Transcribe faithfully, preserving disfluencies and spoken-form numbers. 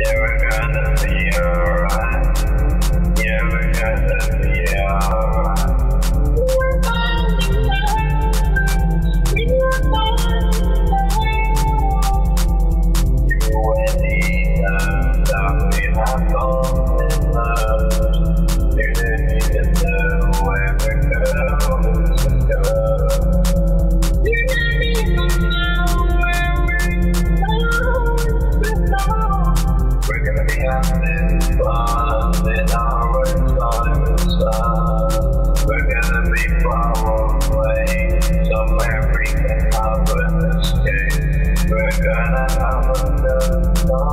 Somewhere we can have an escape. We're gonna have a little